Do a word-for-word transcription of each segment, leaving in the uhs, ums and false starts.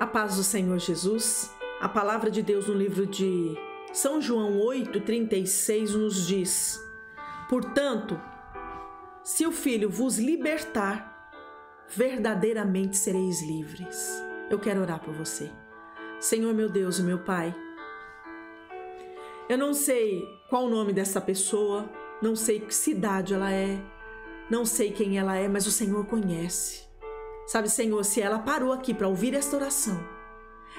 A paz do Senhor Jesus. A palavra de Deus no livro de São João oito, trinta e seis nos diz: portanto, se o Filho vos libertar, verdadeiramente sereis livres. Eu quero orar por você. Senhor meu Deus e meu Pai, eu não sei qual o nome dessa pessoa, não sei que cidade ela é, não sei quem ela é, mas o Senhor conhece. Sabe, Senhor, se ela parou aqui para ouvir esta oração,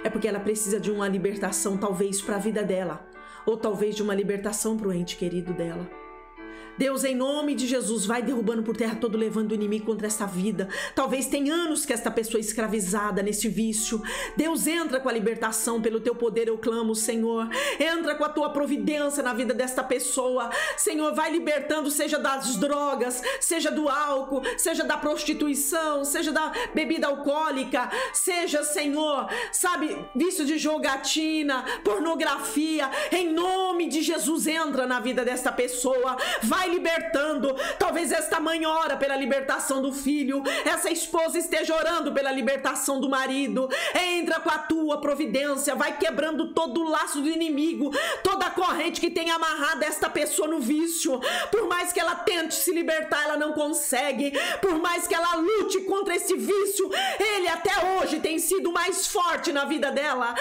é porque ela precisa de uma libertação, talvez para a vida dela, ou talvez de uma libertação para o ente querido dela. Deus, em nome de Jesus, vai derrubando por terra todo levando o inimigo contra essa vida. Talvez tenha anos que esta pessoa é escravizada nesse vício. Deus, entra com a libertação, pelo teu poder eu clamo, Senhor. Entra com a tua providência na vida desta pessoa. Senhor, vai libertando, seja das drogas, seja do álcool, seja da prostituição, seja da bebida alcoólica, seja, Senhor, sabe, vício de jogatina, pornografia. Em nome de Jesus, entra na vida desta pessoa. Vai libertando. Talvez esta mãe ora pela libertação do filho, essa esposa esteja orando pela libertação do marido. Entra com a tua providência, vai quebrando todo o laço do inimigo, toda a corrente que tem amarrado esta pessoa no vício. Por mais que ela tente se libertar, ela não consegue. Por mais que ela lute contra esse vício, ele até hoje tem sido mais forte na vida dela.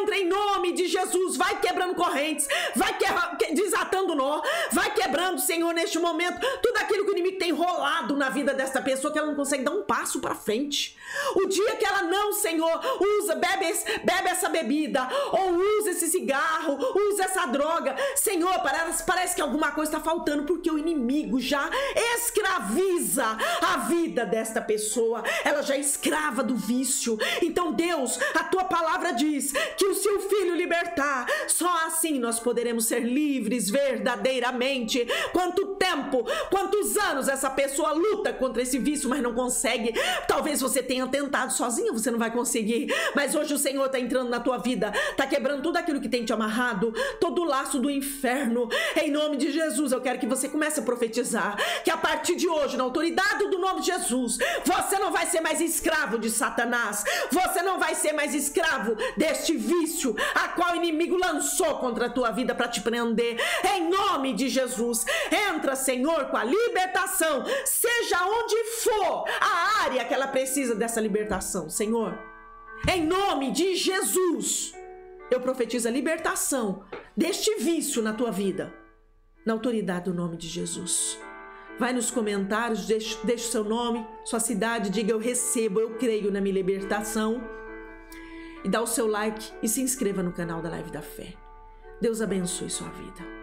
Entra em nome de Jesus, vai quebrando correntes, vai que... desatando nó, vai quebrando, Senhor, neste momento, tudo aquilo que o inimigo tem enrolado na vida dessa pessoa, que ela não consegue dar um passo para frente. O dia que ela não, Senhor, usa, bebe, bebe essa bebida, ou usa esse cigarro, usa essa droga, Senhor, parece, parece que alguma coisa está faltando, porque o inimigo já escraviza a vida desta pessoa, ela já é escrava do vício. Então, Deus, a tua palavra diz que o seu filho libertar, só assim nós poderemos ser livres verdadeiramente. Quanto tempo, quantos anos essa pessoa luta contra esse vício, mas não consegue. Talvez você tenha tentado sozinha, você não vai conseguir. Mas hoje o Senhor está entrando na tua vida, está quebrando tudo aquilo que tem te amarrado, todo o laço do inferno. Em nome de Jesus, eu quero que você comece a profetizar que a partir de hoje, na autoridade do nome de Jesus, você não vai ser mais escravo de Satanás. Você não vai ser mais escravo deste vício a qual o inimigo lançou contra a tua vida para te prender. Em nome de Jesus, entra, Senhor, com a libertação, seja onde for a área que ela precisa dessa libertação, Senhor. Em nome de Jesus, eu profetizo a libertação deste vício na tua vida, na autoridade do nome de Jesus. Vai nos comentários, deixe o seu nome, sua cidade, diga eu recebo, eu creio na minha libertação. E dá o seu like e se inscreva no canal da Live da Fé. Deus abençoe sua vida.